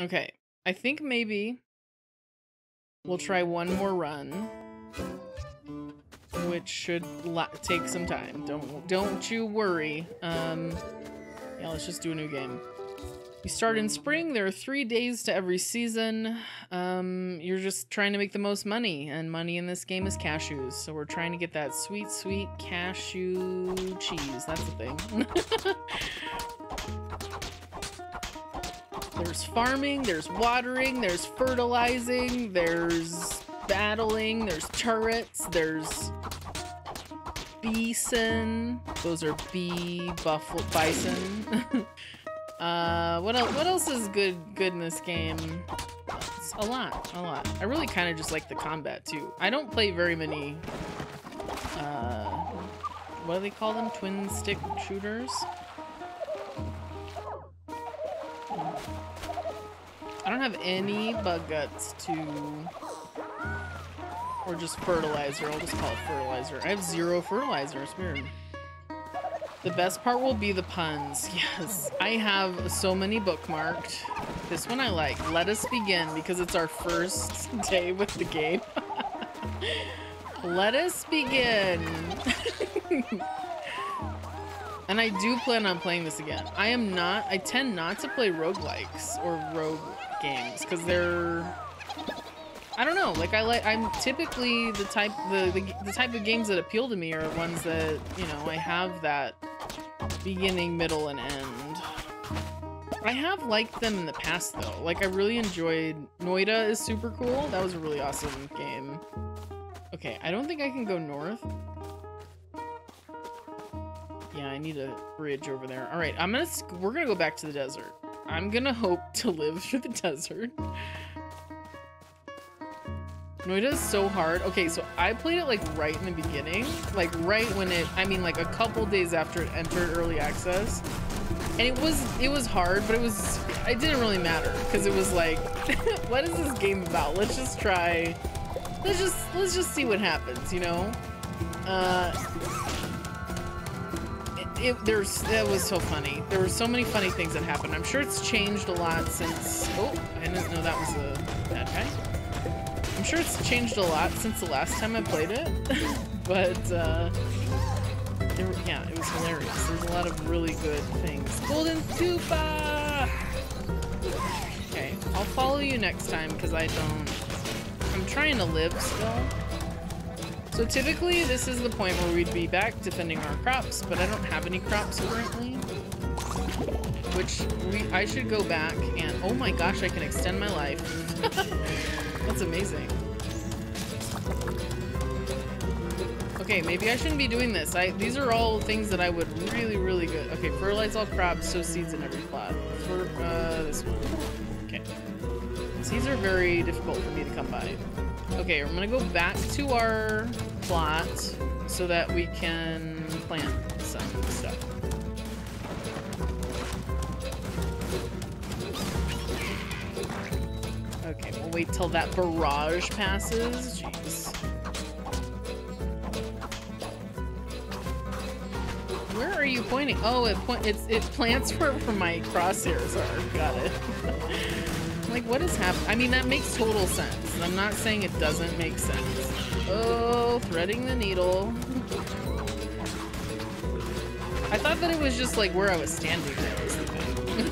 Okay, I think maybe we'll try one more run, which should take some time. Don't you worry. Yeah, let's just do a new game. We start in spring. There are 3 days to every season. You're just trying to make the most money, and money in this game is cashews. So we're trying to get that sweet, sweet cashew cheese. That's the thing. There's farming, there's watering, there's fertilizing, there's battling, there's turrets, there's bison. Those are bee buffalo bison. What else is good in this game? It's a lot. I really kind of just like the combat too. I don't play very many what do they call them? Twin stick shooters? I don't have any bug guts or just fertilizer. I'll just call it fertilizer. I have zero fertilizer. It's weird. The best part will be the puns. Yes. I have so many bookmarked. This one I like. Let us begin, because it's our first day with the game. Let us begin. And I do plan on playing this again. I tend not to play roguelikes or rogue games because they're, I don't know, like I'm typically the type of games that appeal to me are ones that, you know, I have that beginning, middle, and end. I have liked them in the past though. Like I really enjoyed Noita is super cool. That was a really awesome game. Okay, I don't think I can go north. Yeah, I need a bridge over there. All right, we're gonna go back to the desert. I'm gonna hope to live through the desert. Noita is so hard. Okay, so I played it like right in the beginning. Like right when like a couple days after it entered early access. And it was hard, but it didn't really matter. Cause it was like, what is this game about? Let's just try, let's just see what happens, you know? That was so funny. There were so many funny things that happened. I'm sure it's changed a lot since... Oh, I didn't know that was a bad guy. I'm sure it's changed a lot since the last time I played it. But, yeah, it was hilarious. There's a lot of really good things. Golden Tupa! Okay, I'll follow you next time because I'm trying to live still. So typically this is the point where we'd be back defending our crops, but I don't have any crops currently, which I should go back and, oh my gosh, I can extend my life. That's amazing. Okay, maybe I shouldn't be doing this. These are all things that I would really, really good. Okay, fertilize all crops, sow seeds in every plot. For this one. Okay. Seeds are very difficult for me to come by. Okay, I'm gonna go back to our plot so that we can plant some stuff. Okay, we'll wait till that barrage passes. Jeez. Where are you pointing? Oh, it plants where my crosshairs are. Got it. Like, what is happening? I mean, that makes total sense. And I'm not saying it doesn't make sense. Oh, threading the needle. I thought that it was just, like, where I was standing. That was the thing.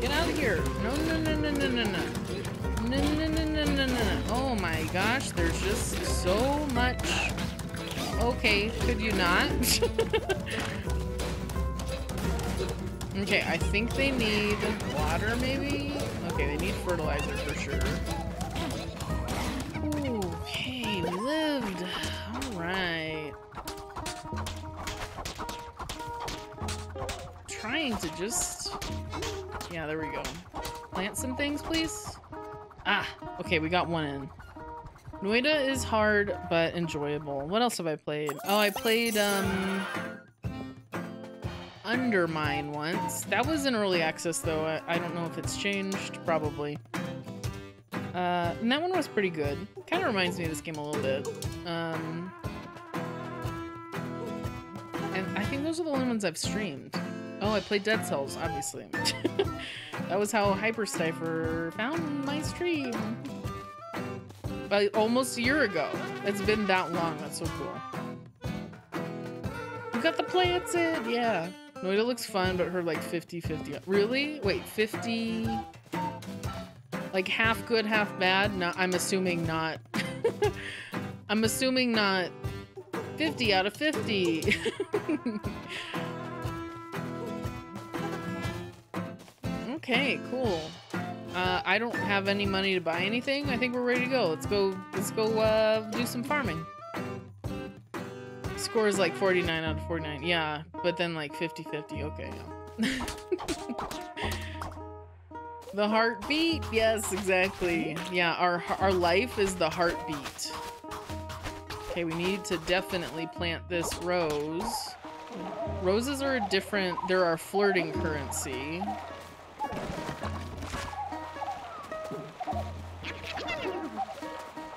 Get out of here. No, no, no, no, no, no, no. No, no, no, no, no, no. Oh, my gosh. There's just so much. Okay, could you not? Okay, I think they need water, maybe? Okay, they need fertilizer for sure. Ooh, okay, we lived. All right. Trying to just... Yeah, there we go. Plant some things, please? Ah, okay, we got one in. Noita is hard, but enjoyable. What else have I played? Oh, I played, Undermine once. That was in early access though. I don't know if it's changed, probably. And that one was pretty good. Kind of reminds me of this game a little bit. And I think those are the only ones I've streamed. Oh, I played Dead Cells, obviously. That was how Hyperstipher found my stream. But almost a year ago. It's been that long. That's so cool. You got the plants in. Yeah. Noita looks fun, but her like 50-50. Really? Wait, 50... Like half good, half bad? No, I'm assuming not. I'm assuming not 50 out of 50. Okay, cool. I don't have any money to buy anything. I think we're ready to go. Let's go do some farming. Score is like 49 out of 49. Yeah, but then like 50-50. Okay. Yeah. The heartbeat. Yes, exactly. Yeah, our life is the heartbeat. Okay, we need to definitely plant this rose. Roses are a different, they're our flirting currency.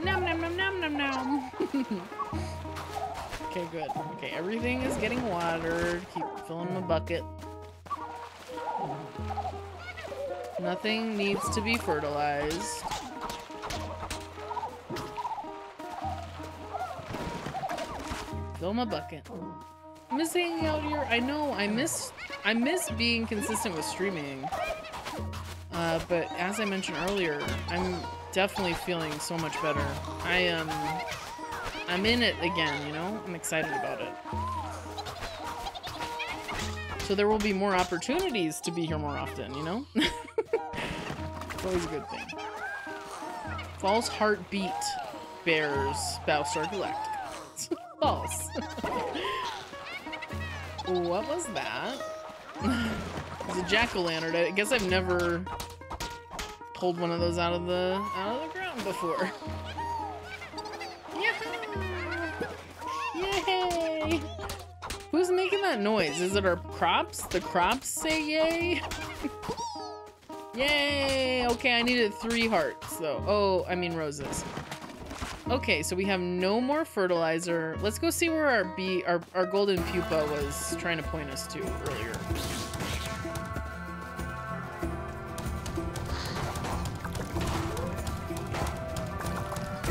Nom nom nom nom nom nom. Okay, good. Okay, everything is getting watered. Keep filling my bucket. Nothing needs to be fertilized. Fill my bucket. I miss hanging out here. I know. I miss being consistent with streaming. But as I mentioned earlier, I'm definitely feeling so much better. I'm in it again, you know? I'm excited about it. So there will be more opportunities to be here more often, you know? It's always a good thing. False heartbeat bears Battlestar Galactica. False. What was that? It's a jack-o'-lantern. I guess I've never pulled one of those out of the ground before. Yeah! Yay! Who's making that noise? Is it our crops? The crops say yay? Yay! Okay, I needed 3 hearts though. Oh, I mean roses. Okay, so we have no more fertilizer. Let's go see where our bee, our golden pupa was trying to point us to earlier.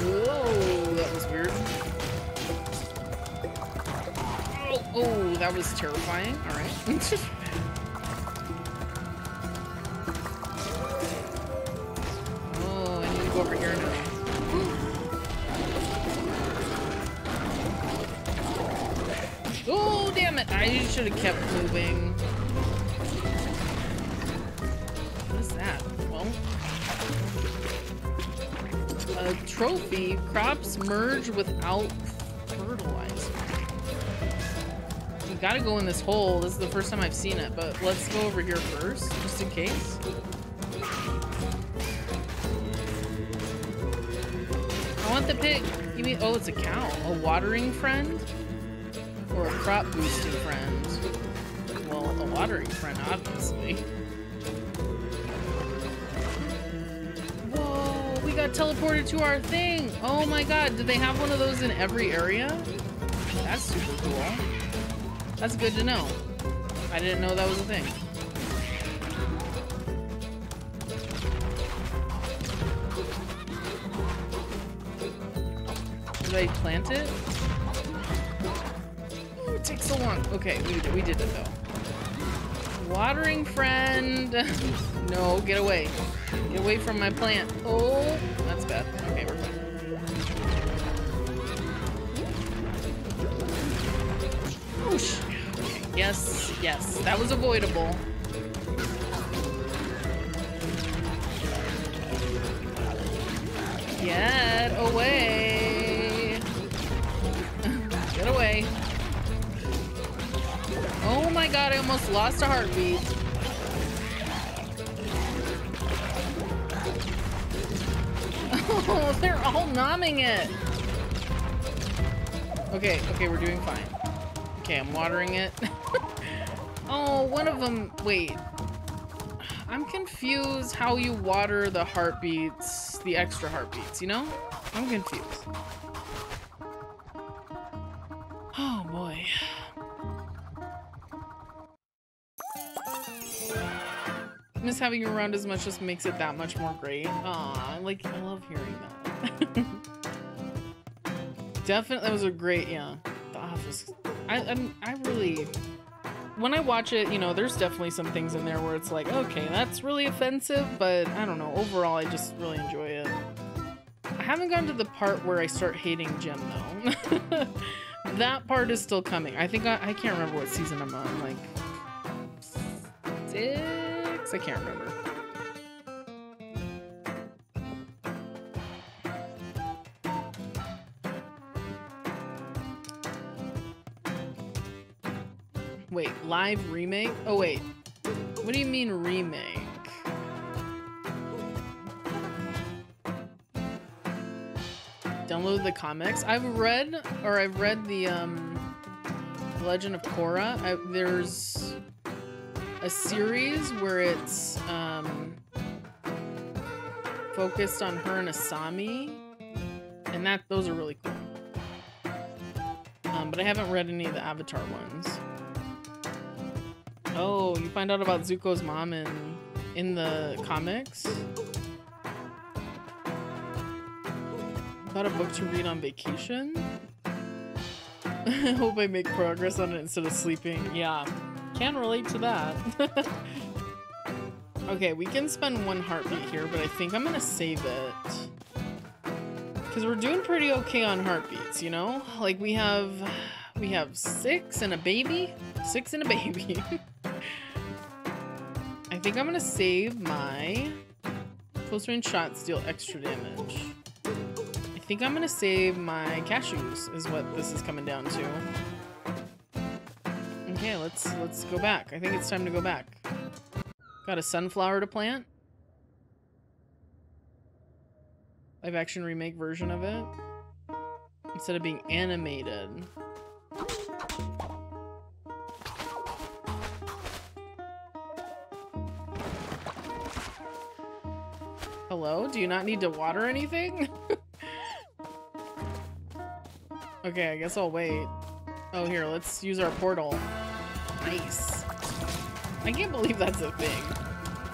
Whoa, that was weird. Oh, that was terrifying. All right. Oh, I need to go over here now. Oh, damn it. I should have kept moving. What is that? Well, a trophy. Crops merge without fertilizer. You gotta go in this hole. This is the first time I've seen it, but let's go over here first, just in case. I want the pig. You mean, oh, it's a cow. A watering friend? Or a crop boosting friend. Well, a watering friend, obviously. Whoa, we got teleported to our thing. Oh my god, did they have one of those in every area? That's super cool. That's good to know. I didn't know that was a thing. Did I plant it? It takes so long. Okay, we did it though. Watering friend. No, get away. Get away from my plant. Oh, that's bad. Okay, we're fine. Whoosh. Okay, yes, yes. That was avoidable. Get away. Get away. Oh my god, I almost lost a heartbeat. Oh, they're all nomming it. Okay, okay, we're doing fine. Okay, I'm watering it. Oh, one of them, wait. I'm confused how you water the heartbeats, the extra heartbeats, you know? I'm confused. Oh boy. Miss having you around as much just makes it that much more great. Aw, like, I love hearing that. Definitely, that was a great, yeah. The Office. I really, when I watch it, you know, there's definitely some things in there where it's like, okay, that's really offensive, but I don't know. Overall, I just really enjoy it. I haven't gotten to the part where I start hating Jim, though. That part is still coming. I think I can't remember what season I'm on. Like, 6? I can't remember. Wait, live remake? Oh, wait. What do you mean remake? Download the comics. I've read the Legend of Korra. There's a series where it's focused on her and Asami, and those are really cool. But I haven't read any of the Avatar ones. Oh, you find out about Zuko's mom in the comics? Got a book to read on vacation? I hope I make progress on it instead of sleeping. Yeah, can relate to that. Okay, we can spend one heartbeat here, but I think I'm gonna save it. Because we're doing pretty okay on heartbeats, you know? Like, we have 6 and a baby? 6 and a baby. I think I'm gonna save my close range shots deal extra damage. I think I'm gonna save my cashews is what this is coming down to. Okay, let's go back. I think it's time to go back. Got a sunflower to plant. Live action remake version of it. Instead of being animated. Hello? Do you not need to water anything? Okay, I guess I'll wait. Oh, here, let's use our portal. Nice. I can't believe that's a thing.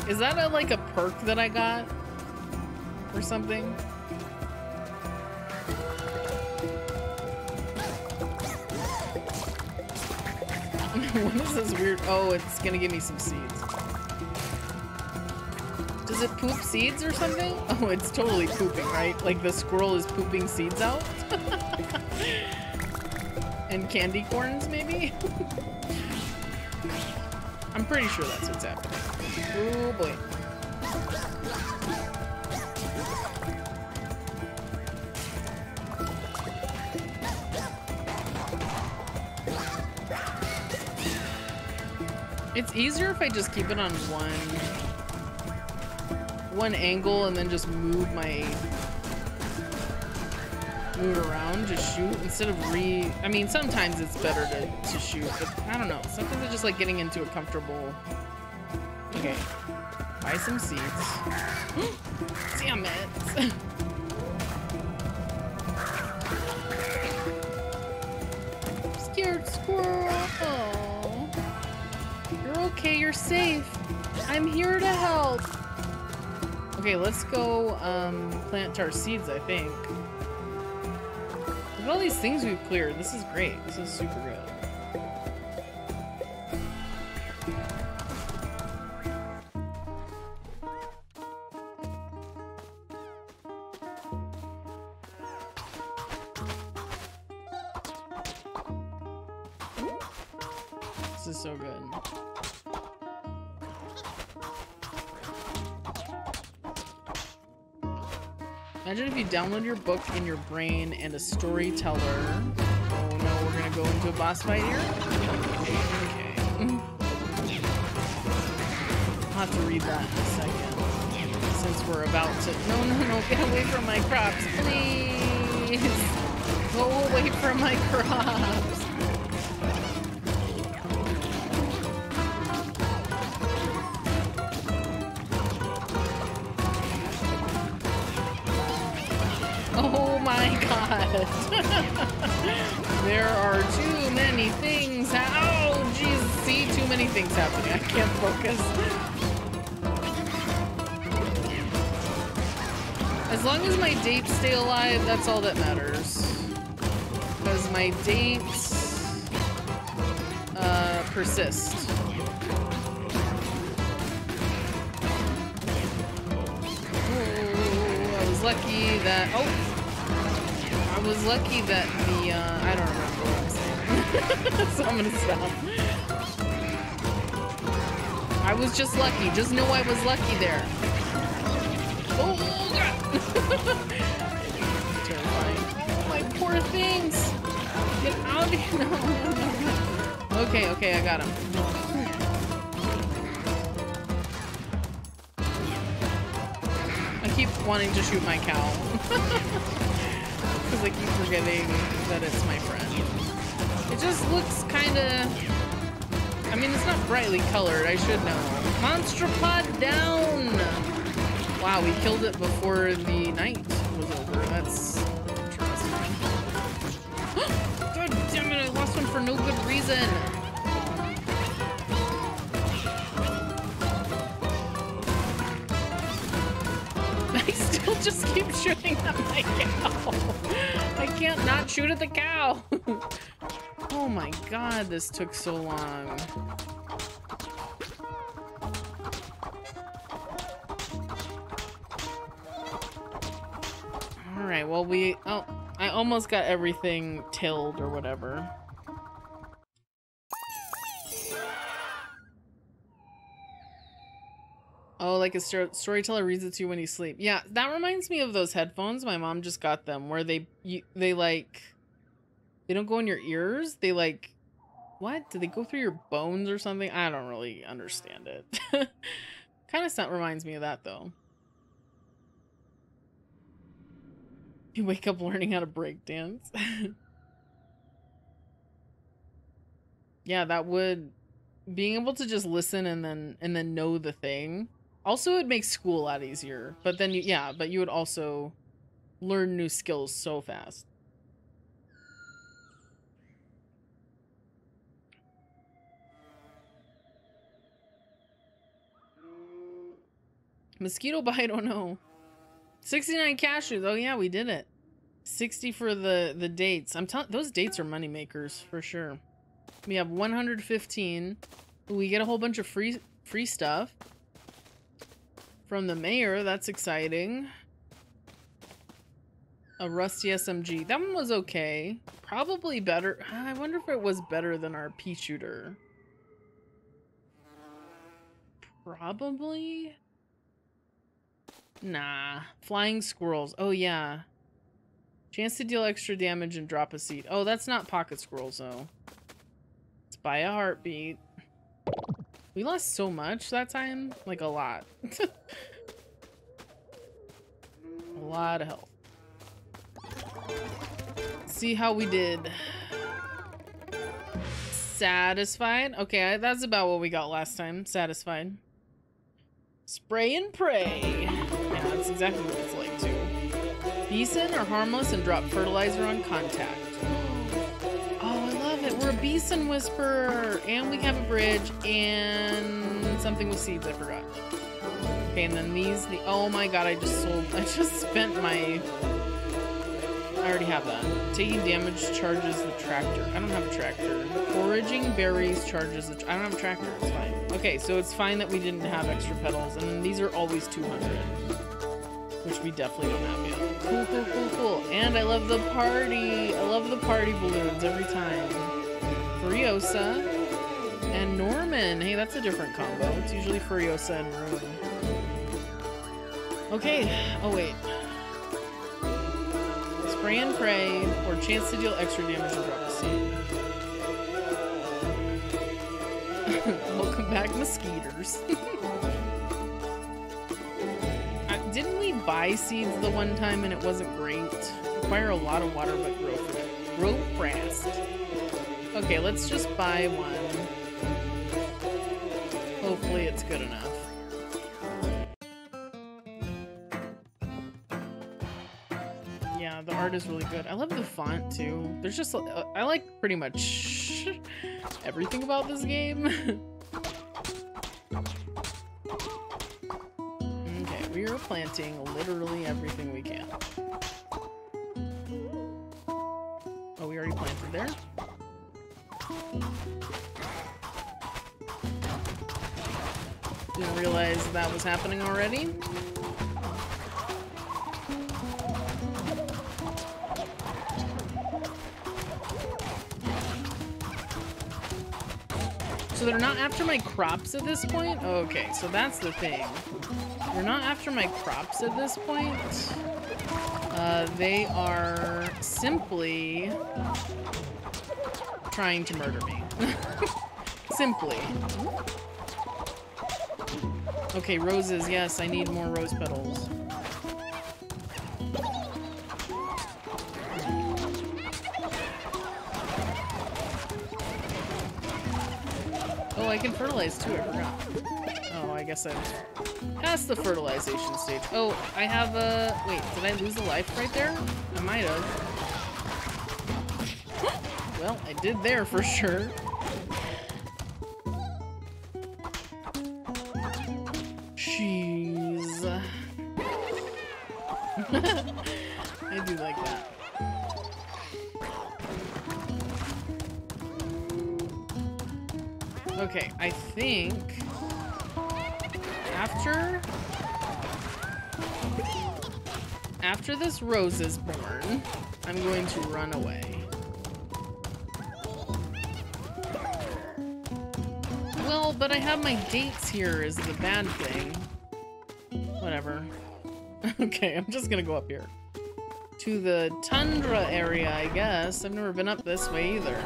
Is that like a perk that I got? Or something? What is this weird? Oh, it's gonna give me some seeds. Does it poop seeds or something? Oh, it's totally pooping, right? Like the squirrel is pooping seeds out? And candy corns, maybe? I'm pretty sure that's what's happening. Oh boy. It's easier if I just keep it on one angle and then just move move around to shoot instead of I mean, sometimes it's better to shoot, but I don't know. Sometimes it's just like getting into a comfortable... Okay. Buy some seeds. Damn it! Scared squirrel! Oh. You're okay, you're safe. I'm here to help. Okay, let's go plant our seeds, I think. Look at all these things we've cleared. This is great. This is super good. This is so good. Imagine if you download your book in your brain and a storyteller. Oh no, we're gonna go into a boss fight here? Okay. I'll have to read that in a second. Since we're about to... No, get away from my crops, please! Go away from my crops! There are too many things. Oh, jeez, see, too many things happening. I can't focus. As long as my dates stay alive, that's all that matters. Because my dates persist. Oh, I was lucky that... Oh! I was lucky that the... I don't remember what I'm saying. So I'm gonna stop. I was just lucky. Just know I was lucky there. Oh, God! Terrifying. Oh, my poor things! Get out of here! No. Okay, okay, I got him. I keep wanting to shoot my cow. Because I keep forgetting that it's my friend. It just looks kinda... I mean, it's not brightly colored, I should know. Monstropod down! Wow, we killed it before the night was over. That's interesting. God damn it, I lost one for no good reason. I still just keep shooting at my cow. I can't not shoot at the cow. Oh my God, this took so long. Alright, well we... Oh, I almost got everything tilled or whatever. Oh, like a storyteller reads it to you when you sleep. Yeah, that reminds me of those headphones. My mom just got them, where they like... They don't go in your ears, they like... What? Do they go through your bones or something? I don't really understand it. Kind of reminds me of that, though. You wake up learning how to breakdance. Yeah, that would... Being able to just listen and then know the thing. Also, it makes school a lot easier. But then, but you would also learn new skills so fast. Mosquito bite, oh no. 69 cashews. Oh yeah, we did it. 60 for the dates. I'm telling, those dates are money makers for sure. We have 115. We get a whole bunch of free stuff from the mayor. That's exciting. A rusty SMG. That one was okay. Probably better. I wonder if it was better than our pea shooter. Probably. Nah. Flying squirrels. Oh, yeah. Chance to deal extra damage and drop a seed. Oh, that's not pocket squirrels, though. It's by a heartbeat. We lost so much that time. Like, a lot. A lot of health. See how we did. Satisfied? Okay, that's about what we got last time. Satisfied. Spray and pray. Yeah, that's exactly what it's like, too. Beeson are harmless and drop fertilizer on contact. Oh, I love it. We're a Beeson Whisperer. And we have a bridge. And something with seeds. I forgot. Okay, and then these... Oh, my God. I just sold... I just spent my... I already have that. Taking damage charges the tractor. I don't have a tractor. Foraging berries charges the... I don't have a tractor. It's fine. Okay, so it's fine that we didn't have extra pedals. And then these are always 200. Which we definitely don't have yet. Cool, cool, cool, cool. And I love the party. I love the party balloons every time. Furiosa and Norman. Hey, that's a different combo. It's usually Furiosa and Rune. Okay. Oh, wait. Spray and pray, or chance to deal extra damage and drop a seed. Welcome back, mosquitoes. Didn't we buy seeds the one time and it wasn't great? Require a lot of water, but grow fast. Okay, let's just buy one. Hopefully it's good enough. The art is really good. I love the font too. There's just I like pretty much everything about this game. Okay, we are planting literally everything we can. Oh, we already planted there. Didn't realize that was happening already. So they're not after my crops at this point? Okay, so that's the thing. They're not after my crops at this point. They are simply trying to murder me. Simply. Okay, roses. Yes, I need more rose petals. Oh, I can fertilize too, I forgot. Oh, I guess I'm past the fertilization stage. Oh, I have a... Wait, did I lose a life right there? I might have. Well, I did there for sure. Jeez. I do like that. Okay, I think after this rose is born, I'm going to run away. Well, but I have my dates here is the bad thing. Whatever. Okay, I'm just gonna go up here. To the tundra area, I guess. I've never been up this way either.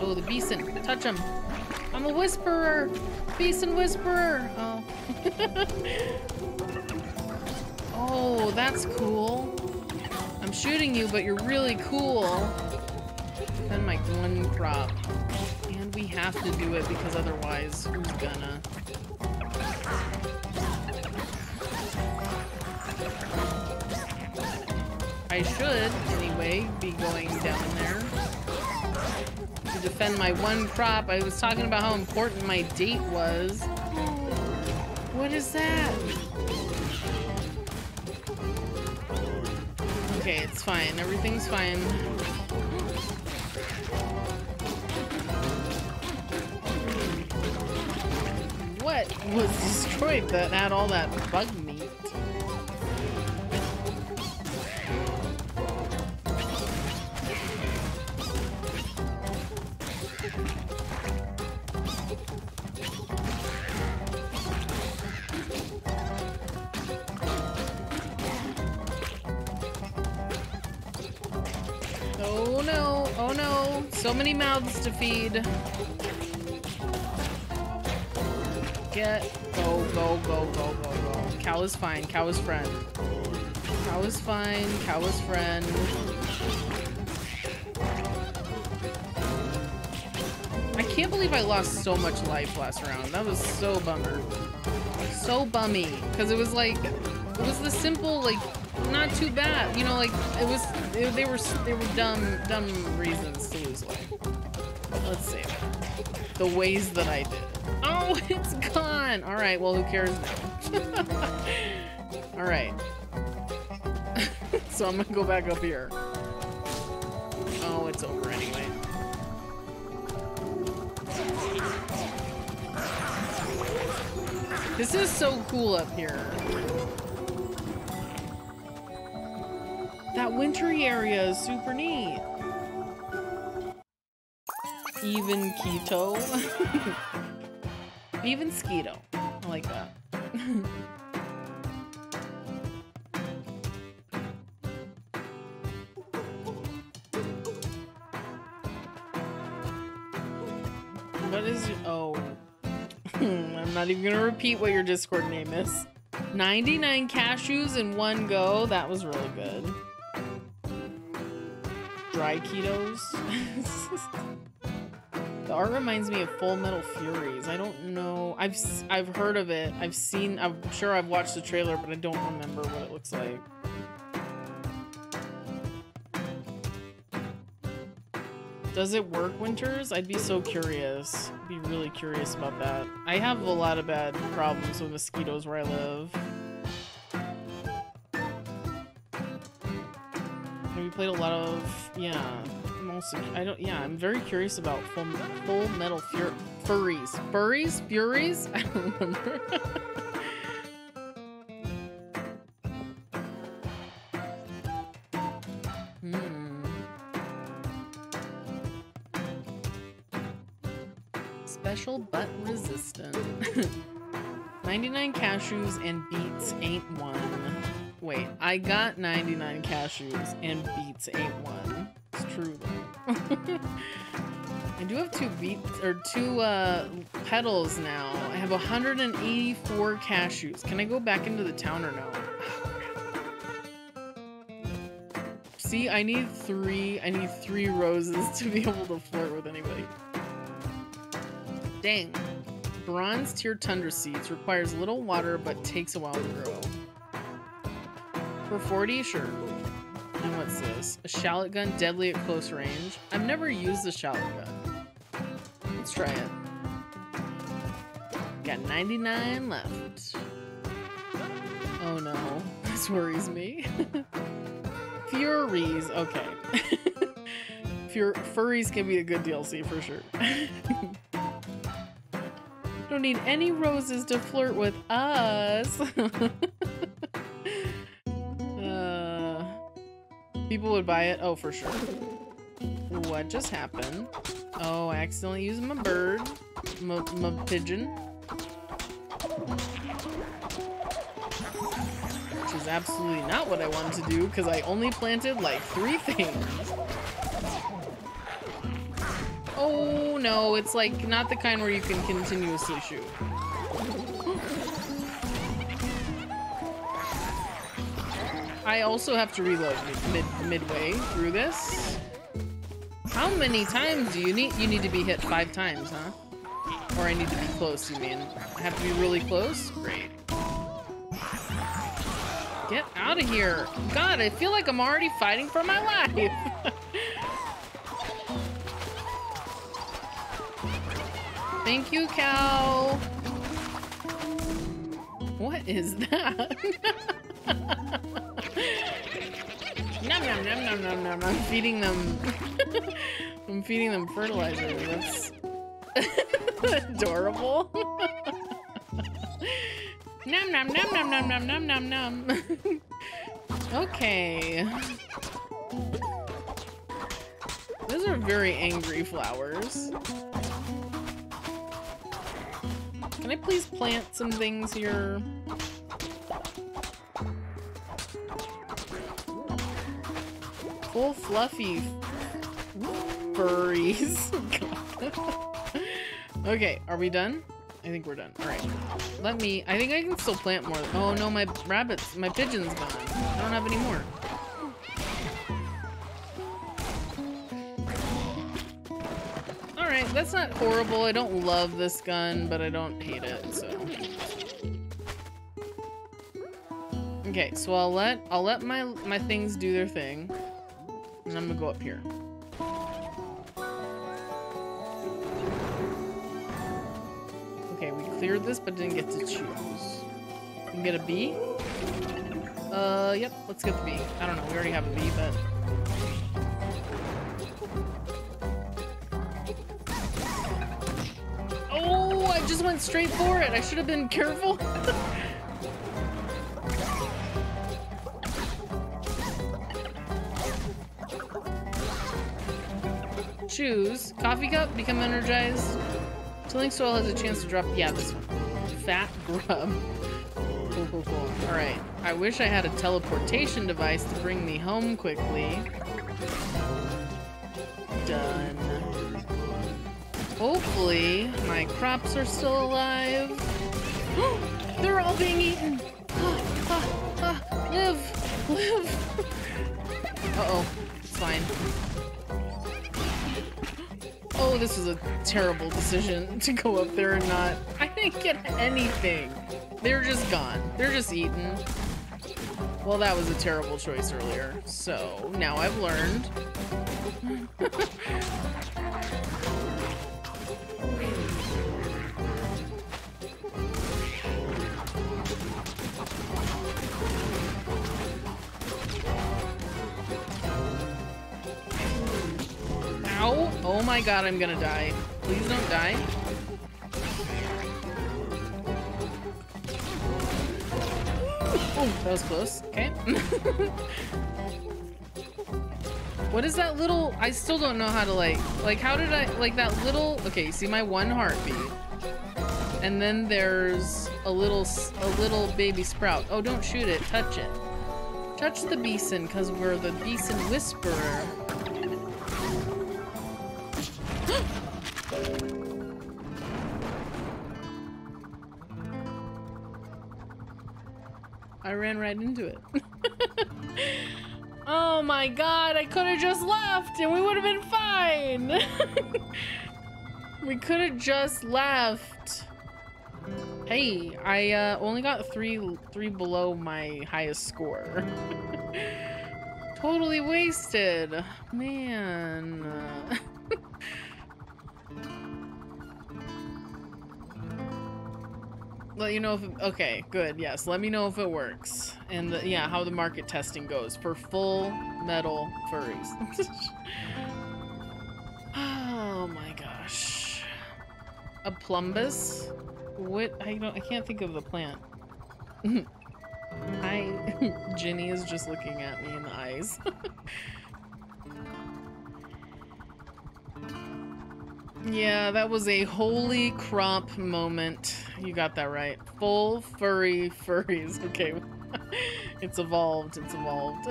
Oh, the beeson. Touch him. I'm a whisperer! Beeson whisperer! Oh. Oh, that's cool. I'm shooting you, but you're really cool. Then my one crop. And we have to do it because otherwise, who's gonna? I should, anyway, be going down there. Defend my one crop. I was talking about how important my date was. What is that? Okay, it's fine. Everything's fine. What was destroyed that had all that bug meat? So many mouths to feed. Go, go, go, go, go, go. Cow is fine. Cow is friend. Cow is fine. Cow is friend. I can't believe I lost so much life last round. That was so bummer. So bummy. Because it was like, it was the simple, like, not too bad. You know, like, it was, they were dumb reasons to lose life. Let's save it. The ways that I did. Oh, it's gone! Alright, well, who cares now? Alright. So I'm gonna go back up here. Oh, it's over anyway. This is so cool up here. That wintry area is super neat. Even Keto. Even Skeeto. I like that. What is your, oh. I'm not even gonna repeat what your Discord name is. 99 cashews in one go. That was really good. Dry ketos. The art reminds me of Full Metal Furies. I don't know. I've heard of it. I've seen. I'm sure I've watched the trailer, but I don't remember what it looks like. Does it work, Winters? I'd be so curious. I'd be really curious about that. I have a lot of bad problems with mosquitoes where I live. we played a lot of, yeah, I'm very curious about Full Metal Furies? I don't remember. Special but resistant. 99 cashews and beets ain't one. Wait, I got 99 cashews and beets ain't one. It's true though. I do have two petals now. I have 184 cashews. Can I go back into the town or no? See, I need three roses to be able to flirt with anybody. Dang. Bronze tier tundra seeds. Requires little water, but takes a while to grow. For 40? Sure. And what's this? A shallot gun, deadly at close range. I've never used a shallot gun. Let's try it. Got 99 left. Oh no. This worries me. Furies. Okay. Furies can be a good DLC for sure. Don't need any roses to flirt with us. People would buy it. Oh, for sure. What just happened? Oh, I accidentally used my bird. My pigeon. Which is absolutely not what I wanted to do because I only planted like 3 things. Oh no, it's like not the kind where you can continuously shoot. I also have to reload midway through this. How many times do you need? You need to be hit 5 times, huh? Or I need to be close, you mean? I have to be really close? Great. Get out of here. God, I feel like I'm already fighting for my life. Thank you, cow. What is that? Nom nom nom nom nom nom. I'm feeding them. I'm feeding them fertilizer. That's adorable. Nom nom nom nom nom nom nom nom nom. Okay. Those are very angry flowers. Can I please plant some things here? Full fluffy furries. Okay, are we done? I think we're done. All right. I think I can still plant more. Oh no, my pigeon's gone. I don't have any more. Alright, that's not horrible. I don't love this gun, but I don't hate it, so. Okay, so I'll let my things do their thing. And I'm gonna go up here. Okay, we cleared this but didn't get to choose. We can get a bee? Yep, let's get the bee. I don't know, we already have a bee, but I just went straight for it. I should have been careful. Choose. Coffee cup, become energized. Tilling soil has a chance to drop. Yeah, this one. Fat grub. Cool, cool, cool. Alright. I wish I had a teleportation device to bring me home quickly. Done. Hopefully, my crops are still alive. They're all being eaten. Live, live. Uh-oh, it's fine. Oh, this was a terrible decision to go up there and not. I didn't get anything. They're just gone. They're just eaten. Well, that was a terrible choice earlier. So now I've learned. Ow! Oh my god, I'm gonna die. Please don't die. Oh, that was close. Okay. What is that little... I still don't know how to like how did I... Like that little... Okay, see my one heartbeat. And then there's a little baby sprout. Oh, don't shoot it. Touch it. Touch the beeson, because we're the beeson whisperer. I ran right into it. Oh my god, I could have just left and we would have been fine. We could have just left. Hey, I only got three below my highest score. Totally wasted. Man. Let you know if it, okay, good, yes. Let me know if it works. And the, yeah, how the market testing goes for Full Metal Furies. Oh my gosh. A Plumbus? What? I can't think of the plant. Ginny is just looking at me in the eyes. Yeah, that was a holy crop moment. You got that right. Full furry furries. Okay. It's evolved. It's evolved.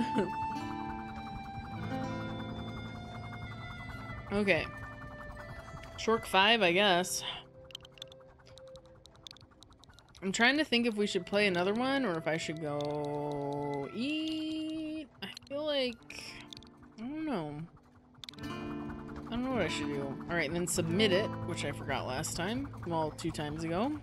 Okay. Shork 5, I guess. I'm trying to think if we should play another one or if I should go eat. I feel like... I don't know. I don't know what I should do. All right, and then submit it, which I forgot last time. Well, 2 times ago.